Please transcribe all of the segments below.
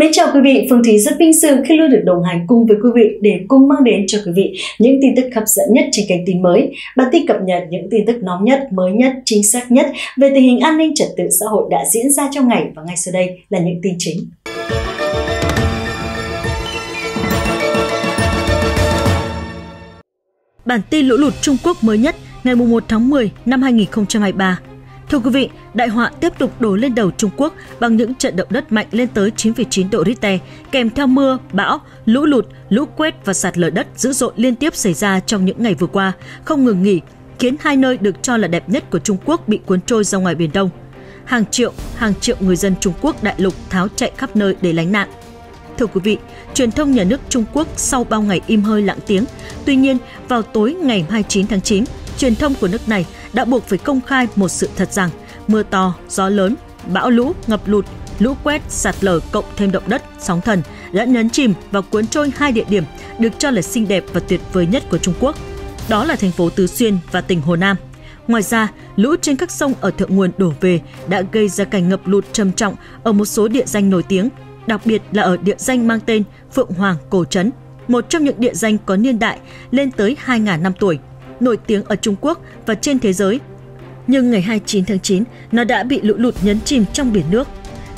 Mến chào quý vị, Phương Thúy rất vinh dự khi luôn được đồng hành cùng với quý vị để cùng mang đến cho quý vị những tin tức hấp dẫn nhất trên kênh tin mới. Bản tin cập nhật những tin tức nóng nhất, mới nhất, chính xác nhất về tình hình an ninh trật tự xã hội đã diễn ra trong ngày, và ngay sau đây là những tin chính. Bản tin lũ lụt Trung Quốc mới nhất ngày 1 tháng 10 năm 2023. Thưa quý vị, đại họa tiếp tục đổ lên đầu Trung Quốc bằng những trận động đất mạnh lên tới 9,9 độ Richter, kèm theo mưa, bão, lũ lụt, lũ quét và sạt lở đất dữ dội liên tiếp xảy ra trong những ngày vừa qua, không ngừng nghỉ, khiến hai nơi được cho là đẹp nhất của Trung Quốc bị cuốn trôi ra ngoài Biển Đông. Hàng triệu người dân Trung Quốc đại lục tháo chạy khắp nơi để lánh nạn. Thưa quý vị, truyền thông nhà nước Trung Quốc sau bao ngày im hơi lặng tiếng, tuy nhiên vào tối ngày 29 tháng 9, truyền thông của nước này đã buộc phải công khai một sự thật rằng mưa to, gió lớn, bão lũ, ngập lụt, lũ quét, sạt lở cộng thêm động đất, sóng thần đã nhấn chìm và cuốn trôi hai địa điểm được cho là xinh đẹp và tuyệt vời nhất của Trung Quốc, đó là thành phố Tứ Xuyên và tỉnh Hồ Nam. Ngoài ra, lũ trên các sông ở thượng nguồn đổ về đã gây ra cảnh ngập lụt trầm trọng ở một số địa danh nổi tiếng, đặc biệt là ở địa danh mang tên Phượng Hoàng Cổ Trấn, một trong những địa danh có niên đại lên tới 2.000 năm tuổi, nổi tiếng ở Trung Quốc và trên thế giới. Nhưng ngày 29 tháng 9, nó đã bị lũ lụt nhấn chìm trong biển nước.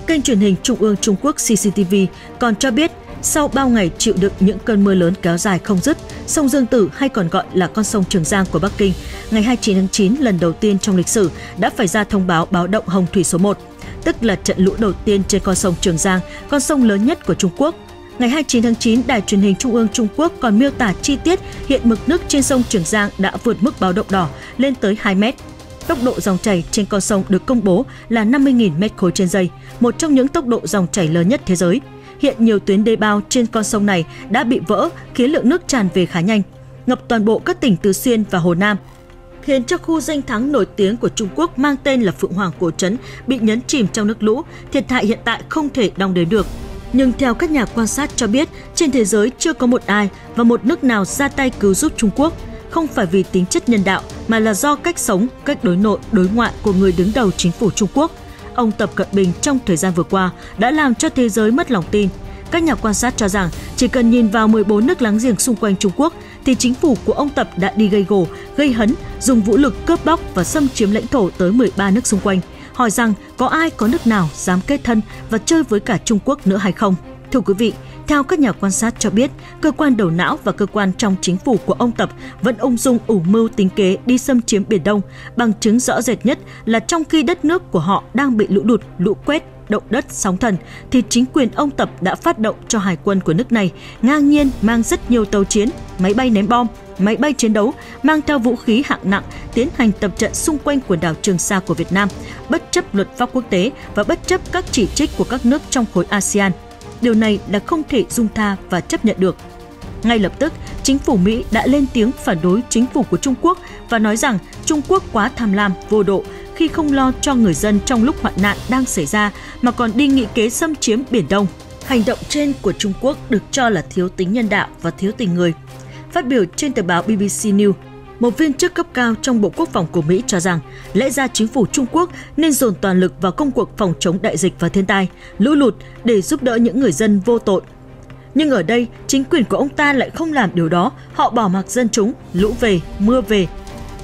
Kênh truyền hình Trung ương Trung Quốc CCTV còn cho biết, sau bao ngày chịu đựng những cơn mưa lớn kéo dài không dứt, sông Dương Tử hay còn gọi là con sông Trường Giang của Bắc Kinh, ngày 29 tháng 9 lần đầu tiên trong lịch sử đã phải ra thông báo báo động hồng thủy số 1, tức là trận lũ đầu tiên trên con sông Trường Giang, con sông lớn nhất của Trung Quốc. Ngày 29 tháng 9, Đài truyền hình Trung ương Trung Quốc còn miêu tả chi tiết hiện mực nước trên sông Trường Giang đã vượt mức báo động đỏ lên tới 2 mét. Tốc độ dòng chảy trên con sông được công bố là 50.000 mét khối trên giây, một trong những tốc độ dòng chảy lớn nhất thế giới. Hiện nhiều tuyến đê bao trên con sông này đã bị vỡ khiến lượng nước tràn về khá nhanh, ngập toàn bộ các tỉnh Tứ Xuyên và Hồ Nam, khiến cho khu danh thắng nổi tiếng của Trung Quốc mang tên là Phượng Hoàng Cổ Trấn bị nhấn chìm trong nước lũ, thiệt hại hiện tại không thể đong đếm được. Nhưng theo các nhà quan sát cho biết, trên thế giới chưa có một ai và một nước nào ra tay cứu giúp Trung Quốc, không phải vì tính chất nhân đạo mà là do cách sống, cách đối nội, đối ngoại của người đứng đầu chính phủ Trung Quốc. Ông Tập Cận Bình trong thời gian vừa qua đã làm cho thế giới mất lòng tin. Các nhà quan sát cho rằng chỉ cần nhìn vào 14 nước láng giềng xung quanh Trung Quốc thì chính phủ của ông Tập đã đi gây gổ, gây hấn, dùng vũ lực cướp bóc và xâm chiếm lãnh thổ tới 13 nước xung quanh. Hỏi rằng có ai, có nước nào dám kết thân và chơi với cả Trung Quốc nữa hay không? Thưa quý vị, theo các nhà quan sát cho biết, cơ quan đầu não và cơ quan trong chính phủ của ông Tập vẫn ung dung ủ mưu tính kế đi xâm chiếm Biển Đông. Bằng chứng rõ rệt nhất là trong khi đất nước của họ đang bị lũ lụt, lũ quét, động đất, sóng thần, thì chính quyền ông Tập đã phát động cho hải quân của nước này ngang nhiên mang rất nhiều tàu chiến, máy bay ném bom, máy bay chiến đấu, mang theo vũ khí hạng nặng tiến hành tập trận xung quanh quần đảo Trường Sa của Việt Nam, bất chấp luật pháp quốc tế và bất chấp các chỉ trích của các nước trong khối ASEAN. Điều này là không thể dung tha và chấp nhận được. Ngay lập tức, chính phủ Mỹ đã lên tiếng phản đối chính phủ của Trung Quốc và nói rằng Trung Quốc quá tham lam, vô độ khi không lo cho người dân trong lúc hoạn nạn đang xảy ra mà còn đi nghị kế xâm chiếm Biển Đông. Hành động trên của Trung Quốc được cho là thiếu tính nhân đạo và thiếu tình người. Phát biểu trên tờ báo BBC News, một viên chức cấp cao trong Bộ Quốc phòng của Mỹ cho rằng lẽ ra chính phủ Trung Quốc nên dồn toàn lực vào công cuộc phòng chống đại dịch và thiên tai, lũ lụt để giúp đỡ những người dân vô tội. Nhưng ở đây, chính quyền của ông ta lại không làm điều đó, họ bỏ mặc dân chúng, lũ về, mưa về.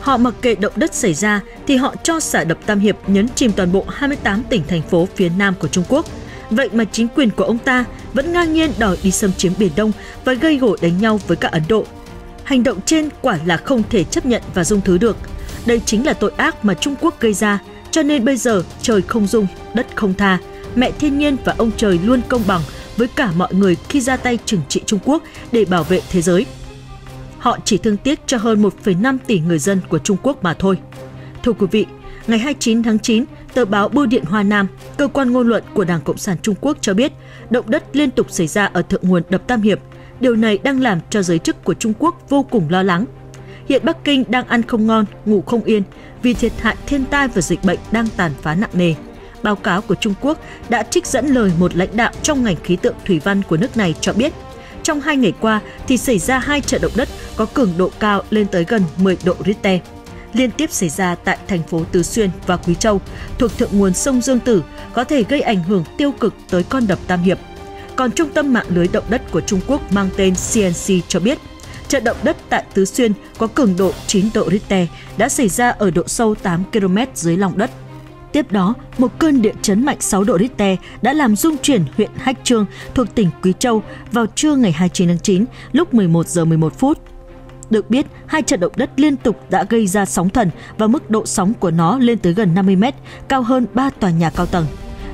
Họ mặc kệ động đất xảy ra thì họ cho xả đập Tam Hiệp nhấn chìm toàn bộ 28 tỉnh thành phố phía Nam của Trung Quốc. Vậy mà chính quyền của ông ta vẫn ngang nhiên đòi đi xâm chiếm Biển Đông và gây gổ đánh nhau với cả Ấn Độ. Hành động trên quả là không thể chấp nhận và dung thứ được. Đây chính là tội ác mà Trung Quốc gây ra, cho nên bây giờ trời không dung, đất không tha. Mẹ thiên nhiên và ông trời luôn công bằng với cả mọi người khi ra tay trừng trị Trung Quốc để bảo vệ thế giới. Họ chỉ thương tiếc cho hơn 1,5 tỷ người dân của Trung Quốc mà thôi. Thưa quý vị, ngày 29 tháng 9, tờ báo Bưu điện Hoa Nam, cơ quan ngôn luận của Đảng Cộng sản Trung Quốc cho biết, động đất liên tục xảy ra ở thượng nguồn đập Tam Hiệp. Điều này đang làm cho giới chức của Trung Quốc vô cùng lo lắng. Hiện Bắc Kinh đang ăn không ngon, ngủ không yên vì thiệt hại thiên tai và dịch bệnh đang tàn phá nặng nề. Báo cáo của Trung Quốc đã trích dẫn lời một lãnh đạo trong ngành khí tượng thủy văn của nước này cho biết, trong 2 ngày qua thì xảy ra 2 trận động đất có cường độ cao lên tới gần 10 độ Richter, liên tiếp xảy ra tại thành phố Tứ Xuyên và Quý Châu, thuộc thượng nguồn sông Dương Tử, có thể gây ảnh hưởng tiêu cực tới con đập Tam Hiệp. Còn trung tâm mạng lưới động đất của Trung Quốc mang tên CNC cho biết, trận động đất tại Tứ Xuyên có cường độ 9 độ Richter đã xảy ra ở độ sâu 8 km dưới lòng đất. Tiếp đó, một cơn địa chấn mạnh 6 độ Richter đã làm rung chuyển huyện Hách Trương thuộc tỉnh Quý Châu vào trưa ngày 29 tháng 9 lúc 11:11. Được biết, hai trận động đất liên tục đã gây ra sóng thần và mức độ sóng của nó lên tới gần 50 mét, cao hơn 3 tòa nhà cao tầng,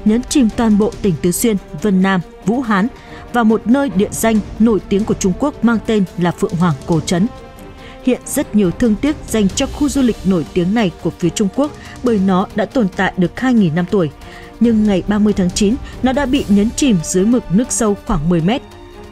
nhấn chìm toàn bộ tỉnh Tứ Xuyên, Vân Nam, Vũ Hán và một nơi địa danh nổi tiếng của Trung Quốc mang tên là Phượng Hoàng Cổ Trấn. Hiện rất nhiều thương tiếc dành cho khu du lịch nổi tiếng này của phía Trung Quốc bởi nó đã tồn tại được 2.000 năm tuổi. Nhưng ngày 30 tháng 9, nó đã bị nhấn chìm dưới mực nước sâu khoảng 10 mét.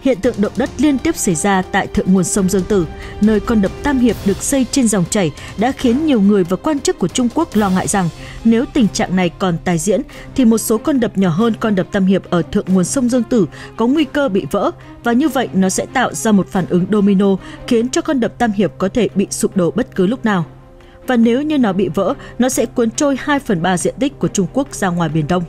Hiện tượng động đất liên tiếp xảy ra tại thượng nguồn sông Dương Tử, nơi con đập Tam Hiệp được xây trên dòng chảy đã khiến nhiều người và quan chức của Trung Quốc lo ngại rằng nếu tình trạng này còn tái diễn thì một số con đập nhỏ hơn con đập Tam Hiệp ở thượng nguồn sông Dương Tử có nguy cơ bị vỡ và như vậy nó sẽ tạo ra một phản ứng domino khiến cho con đập Tam Hiệp có thể bị sụp đổ bất cứ lúc nào. Và nếu như nó bị vỡ, nó sẽ cuốn trôi 2/3 diện tích của Trung Quốc ra ngoài Biển Đông.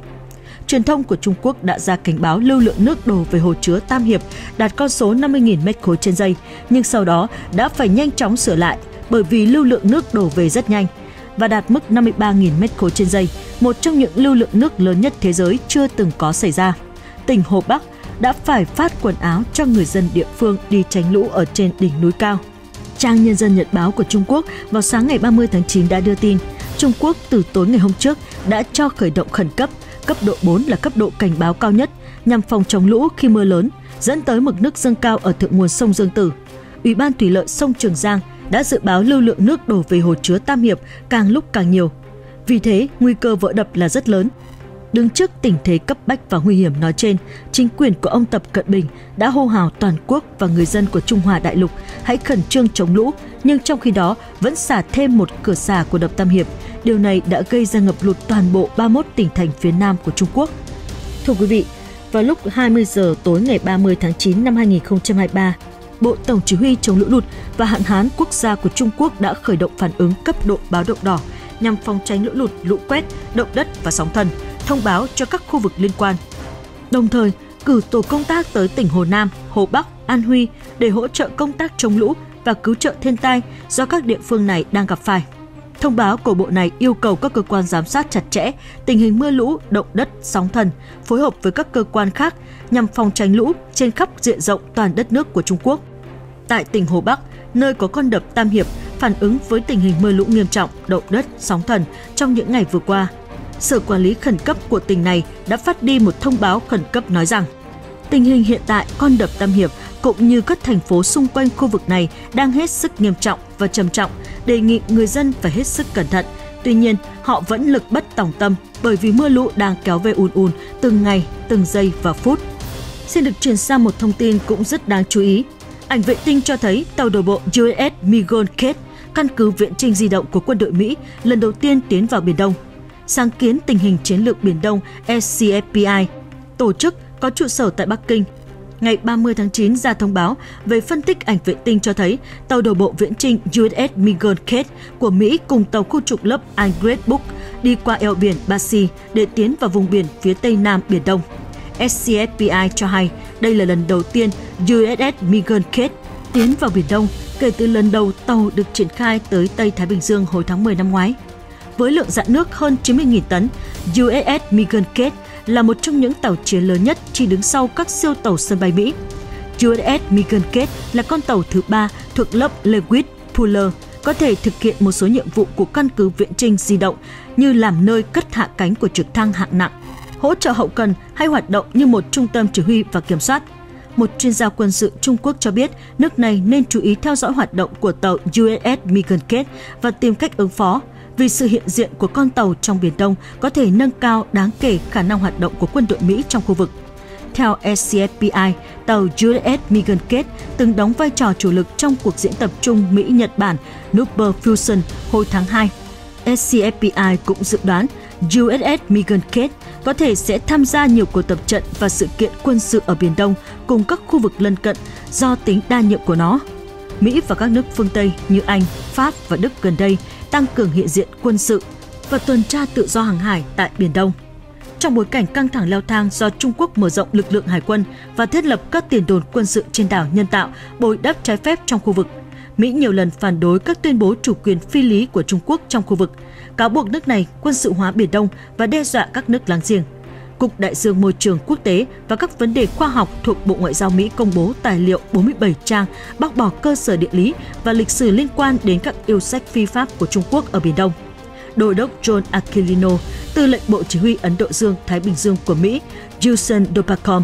Truyền thông của Trung Quốc đã ra cảnh báo lưu lượng nước đổ về hồ chứa Tam Hiệp đạt con số 50.000 m3 trên giây, nhưng sau đó đã phải nhanh chóng sửa lại bởi vì lưu lượng nước đổ về rất nhanh và đạt mức 53.000 m3 trên giây, một trong những lưu lượng nước lớn nhất thế giới chưa từng có xảy ra. Tỉnh Hồ Bắc đã phải phát quần áo cho người dân địa phương đi tránh lũ ở trên đỉnh núi cao. Trang Nhân dân Nhật báo của Trung Quốc vào sáng ngày 30 tháng 9 đã đưa tin Trung Quốc từ tối ngày hôm trước đã cho khởi động khẩn cấp. Cấp độ 4 là cấp độ cảnh báo cao nhất nhằm phòng chống lũ khi mưa lớn, dẫn tới mực nước dâng cao ở thượng nguồn sông Dương Tử. Ủy ban Thủy lợi sông Trường Giang đã dự báo lưu lượng nước đổ về hồ chứa Tam Hiệp càng lúc càng nhiều. Vì thế, nguy cơ vỡ đập là rất lớn. Đứng trước tình thế cấp bách và nguy hiểm nói trên, chính quyền của ông Tập Cận Bình đã hô hào toàn quốc và người dân của Trung Hoa đại lục hãy khẩn trương chống lũ, nhưng trong khi đó vẫn xả thêm một cửa xả của đập Tam Hiệp. Điều này đã gây ra ngập lụt toàn bộ 31 tỉnh thành phía Nam của Trung Quốc. Thưa quý vị, vào lúc 20 giờ tối ngày 30 tháng 9 năm 2023, Bộ Tổng Chỉ huy chống lũ lụt và hạn hán quốc gia của Trung Quốc đã khởi động phản ứng cấp độ báo động đỏ nhằm phòng tránh lũ lụt, lũ quét, động đất và sóng thần, thông báo cho các khu vực liên quan. Đồng thời, cử tổ công tác tới tỉnh Hồ Nam, Hồ Bắc, An Huy để hỗ trợ công tác chống lũ và cứu trợ thiên tai do các địa phương này đang gặp phải. Thông báo của Bộ này yêu cầu các cơ quan giám sát chặt chẽ tình hình mưa lũ, động đất, sóng thần, phối hợp với các cơ quan khác nhằm phòng tránh lũ trên khắp diện rộng toàn đất nước của Trung Quốc. Tại tỉnh Hồ Bắc, nơi có con đập Tam Hiệp, phản ứng với tình hình mưa lũ nghiêm trọng, động đất, sóng thần trong những ngày vừa qua, Sở Quản lý Khẩn cấp của tỉnh này đã phát đi một thông báo khẩn cấp nói rằng tình hình hiện tại con đập Tam Hiệp cũng như các thành phố xung quanh khu vực này đang hết sức nghiêm trọng và trầm trọng, đề nghị người dân phải hết sức cẩn thận. Tuy nhiên, họ vẫn lực bất tòng tâm bởi vì mưa lũ đang kéo về ùn ùn từng ngày, từng giây và phút. Xin được chuyển sang một thông tin cũng rất đáng chú ý. Ảnh vệ tinh cho thấy tàu đổ bộ USS Miguel Keith, căn cứ viễn chinh di động của quân đội Mỹ, lần đầu tiên tiến vào Biển Đông. Sáng kiến tình hình chiến lược Biển Đông SCFI, tổ chức có trụ sở tại Bắc Kinh, ngày 30 tháng 9 ra thông báo về phân tích ảnh vệ tinh cho thấy tàu đổ bộ viễn chinh USS Miguel Keith của Mỹ cùng tàu khu trục lớp Arleigh Burke đi qua eo biển Ba Sĩ để tiến vào vùng biển phía tây nam Biển Đông. SCFI cho hay đây là lần đầu tiên USS Miguel Keith tiến vào Biển Đông kể từ lần đầu tàu được triển khai tới Tây Thái Bình Dương hồi tháng 10 năm ngoái. Với lượng dạn nước hơn 90.000 tấn, USS Miguel Keith là một trong những tàu chiến lớn nhất chỉ đứng sau các siêu tàu sân bay Mỹ. USS Miguel Keith là con tàu thứ 3 thuộc lớp Lewis Puller, có thể thực hiện một số nhiệm vụ của căn cứ viễn chinh di động như làm nơi cất hạ cánh của trực thăng hạng nặng, hỗ trợ hậu cần hay hoạt động như một trung tâm chỉ huy và kiểm soát. Một chuyên gia quân sự Trung Quốc cho biết nước này nên chú ý theo dõi hoạt động của tàu USS Miguel Keith và tìm cách ứng phó, vì sự hiện diện của con tàu trong Biển Đông có thể nâng cao đáng kể khả năng hoạt động của quân đội Mỹ trong khu vực. Theo SCFI, tàu USS Miguel Keith từng đóng vai trò chủ lực trong cuộc diễn tập chung Mỹ-Nhật Bản Nuber Fusion hồi tháng 2. SCFI cũng dự đoán USS Miguel Keith có thể sẽ tham gia nhiều cuộc tập trận và sự kiện quân sự ở Biển Đông cùng các khu vực lân cận do tính đa nhiệm của nó. Mỹ và các nước phương Tây như Anh, Pháp và Đức gần đây tăng cường hiện diện quân sự và tuần tra tự do hàng hải tại Biển Đông. trong bối cảnh căng thẳng leo thang do Trung Quốc mở rộng lực lượng hải quân và thiết lập các tiền đồn quân sự trên đảo nhân tạo bồi đắp trái phép trong khu vực. Mỹ nhiều lần phản đối các tuyên bố chủ quyền phi lý của Trung Quốc trong khu vực, cáo buộc nước này quân sự hóa Biển Đông và đe dọa các nước láng giềng. Cục Đại dương Môi trường Quốc tế và các vấn đề khoa học thuộc Bộ Ngoại giao Mỹ công bố tài liệu 47 trang bác bỏ cơ sở địa lý và lịch sử liên quan đến các yêu sách phi pháp của Trung Quốc ở Biển Đông. Đô đốc John Aquilino, tư lệnh Bộ Chỉ huy Ấn Độ Dương-Thái Bình Dương của Mỹ, Jason Dopacom,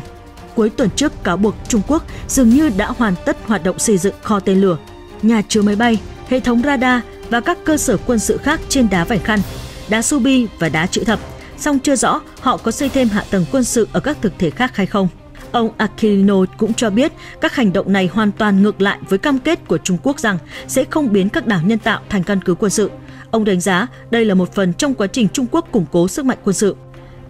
cuối tuần trước cáo buộc Trung Quốc dường như đã hoàn tất hoạt động xây dựng kho tên lửa, nhà chứa máy bay, hệ thống radar và các cơ sở quân sự khác trên đá vành khăn, đá Subi và đá chữ thập, song chưa rõ họ có xây thêm hạ tầng quân sự ở các thực thể khác hay không. Ông Aquilino cũng cho biết các hành động này hoàn toàn ngược lại với cam kết của Trung Quốc rằng sẽ không biến các đảo nhân tạo thành căn cứ quân sự. Ông đánh giá đây là một phần trong quá trình Trung Quốc củng cố sức mạnh quân sự.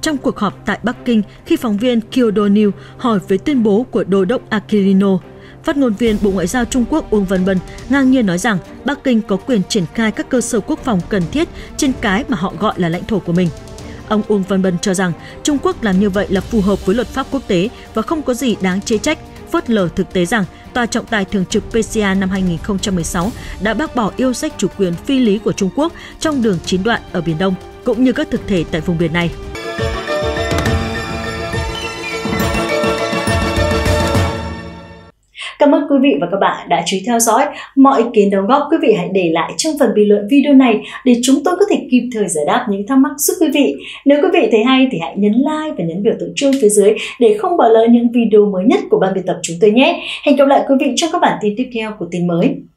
Trong cuộc họp tại Bắc Kinh, khi phóng viên Kyodo News hỏi về tuyên bố của Đô đốc Aquilino, phát ngôn viên Bộ Ngoại giao Trung Quốc Vương Văn Bân ngang nhiên nói rằng Bắc Kinh có quyền triển khai các cơ sở quốc phòng cần thiết trên cái mà họ gọi là lãnh thổ của mình. Ông Uông Văn Bân cho rằng Trung Quốc làm như vậy là phù hợp với luật pháp quốc tế và không có gì đáng chế trách, phớt lờ thực tế rằng Tòa trọng tài thường trực PCA năm 2016 đã bác bỏ yêu sách chủ quyền phi lý của Trung Quốc trong đường chín đoạn ở Biển Đông, cũng như các thực thể tại vùng biển này. Cảm ơn quý vị và các bạn đã chú ý theo dõi. Mọi ý kiến đóng góp quý vị hãy để lại trong phần bình luận video này để chúng tôi có thể kịp thời giải đáp những thắc mắc giúp quý vị. Nếu quý vị thấy hay thì hãy nhấn like và nhấn biểu tượng chuông phía dưới để không bỏ lỡ những video mới nhất của ban biên tập chúng tôi nhé. Hẹn gặp lại quý vị trong các bản tin tiếp theo của tin mới.